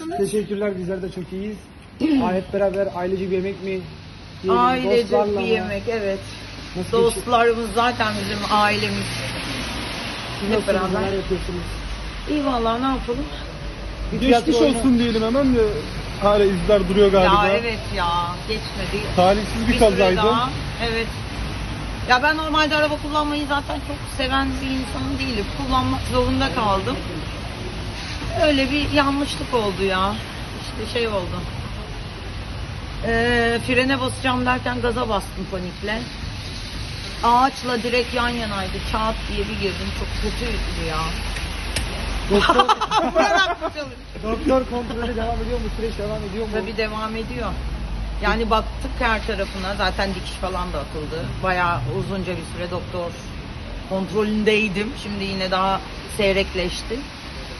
Nasılsınız? Teşekkürler, bizler de çok iyiyiz. Hep beraber ailece bir yemek mi? Ailece bir yemek, evet. Nasıl dostlarımız geçiyor? Zaten bizim ailemiz. Hep beraber. İyi vallahi, ne yapalım? Geçmiş olsun diyelim hemen de. Hala izler duruyor galiba. Ya evet ya, geçmedi. Talihsiz bir kazaydı. Evet. Ya ben normalde araba kullanmayı zaten çok seven bir insan değilim. Kullanmak zorunda kaldım. Öyle bir yanlışlık oldu ya. İşte şey oldu. Frene basacağım derken gaza bastım panikle. Ağaçla direkt yan yanaydı. Kağıt diye bir girdim. Çok kötüydü ya. Doktor kontrolü devam ediyor mu? Süreç devam ediyor mu? Tabii devam ediyor. Yani baktık her tarafına. Zaten dikiş falan da atıldı. Bayağı uzunca bir süre doktor kontrolündeydim. Şimdi yine daha seyrekleşti.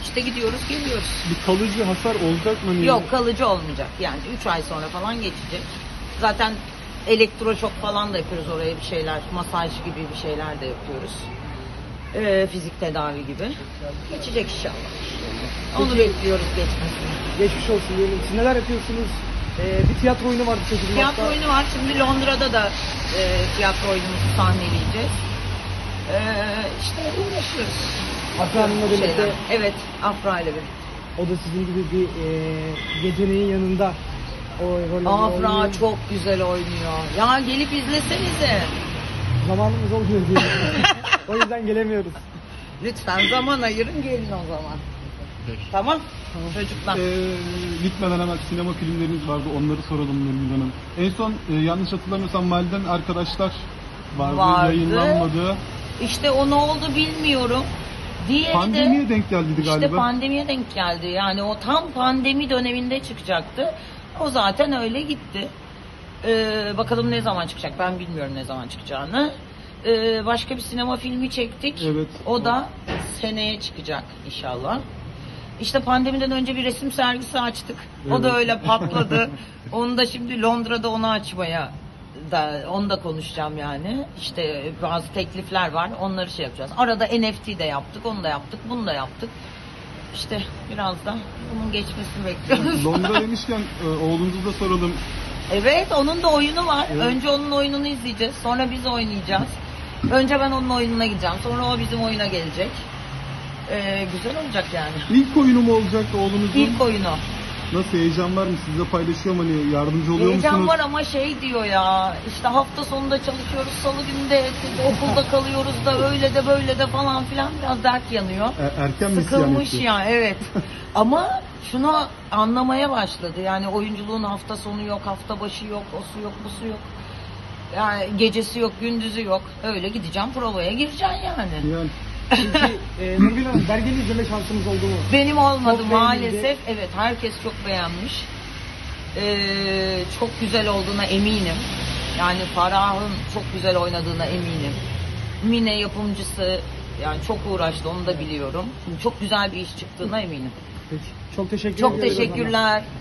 İşte gidiyoruz, geliyoruz. Bir kalıcı hasar olacak mı? Yok, kalıcı olmayacak. Yani 3 ay sonra falan geçecek. Zaten elektroşok falan da yapıyoruz oraya bir şeyler. Masaj gibi bir şeyler de yapıyoruz. Fizik tedavi gibi. Geçecek inşallah. Onu bekliyoruz geçmesini. Geçmiş olsun diyelim. Siz neler yapıyorsunuz? Bir tiyatro oyunu var. Tiyatro oyunu var. Şimdi Londra'da da tiyatro oyunumuzu sahneleyeceğiz. İşte uğraşıyoruz. Afra Hanım'la birlikte. Evet, Afra ile birlikte. O da sizin gibi bir gecenin yanında. Afra oynuyor. Çok güzel oynuyor. Ya gelip izlesenize. Zamanımız olmuyor diye. O yüzden gelemiyoruz. Lütfen zaman ayırın, gelin o zaman. Peki. Tamam. Tamam çocuklar. Gitmeden hemen sinema filmleriniz vardı, onları soralım Nurgül Hanım. En son yanlış hatırlamıyorsam Mali'den Arkadaşlar vardı. Yayınlanmadı. İşte o ne oldu bilmiyorum. Diğeri pandemiye de, denk geldi galiba. İşte pandemiye denk geldi. Yani o tam pandemi döneminde çıkacaktı. O zaten öyle gitti. Bakalım ne zaman çıkacak, ben bilmiyorum ne zaman çıkacağını. Başka bir sinema filmi çektik. Evet. O da seneye çıkacak inşallah. İşte pandemiden önce bir resim sergisi açtık. Evet. O da öyle patladı. Onu da şimdi Londra'da onu açmaya da, onu da konuşacağım yani. İşte bazı teklifler var. Onları şey yapacağız. Arada NFT de yaptık. Onu da yaptık. Bunu da yaptık. İşte biraz da bunun geçmesini bekliyoruz. Londra demişken oğlunuzu da soralım. Evet, onun da oyunu var. Evet. Önce onun oyununu izleyeceğiz. Sonra biz oynayacağız. Önce ben onun oyununa gideceğim. Sonra o bizim oyuna gelecek. Güzel olacak yani. İlk oyunu mu olacak oğlunuzun? İlk oyunu. Nasıl, heyecan var mı? Sizle paylaşıyorum, hani yardımcı oluyor musunuz? Heyecan var ama şey diyor ya, işte hafta sonunda çalışıyoruz, salı günü de okulda kalıyoruz da öyle de böyle de falan filan, biraz dert yanıyor. Erken sıkılmış ya, evet. Ama şunu anlamaya başladı yani, oyunculuğun hafta sonu yok, hafta başı yok, osu yok, busu yok. Yani gecesi yok, gündüzü yok. Öyle gideceğim, provaya gireceğim yani. Yani. Çünkü Nurgül Hanım, belgeli izleme şansımız oldu mu? Benim olmadı maalesef. Evet, herkes çok beğenmiş. Çok güzel olduğuna eminim. Yani Farah'ın çok güzel oynadığına eminim. Mine yapımcısı yani çok uğraştı, onu da biliyorum. Çok güzel bir iş çıktığına eminim. Peki. Çok teşekkürler.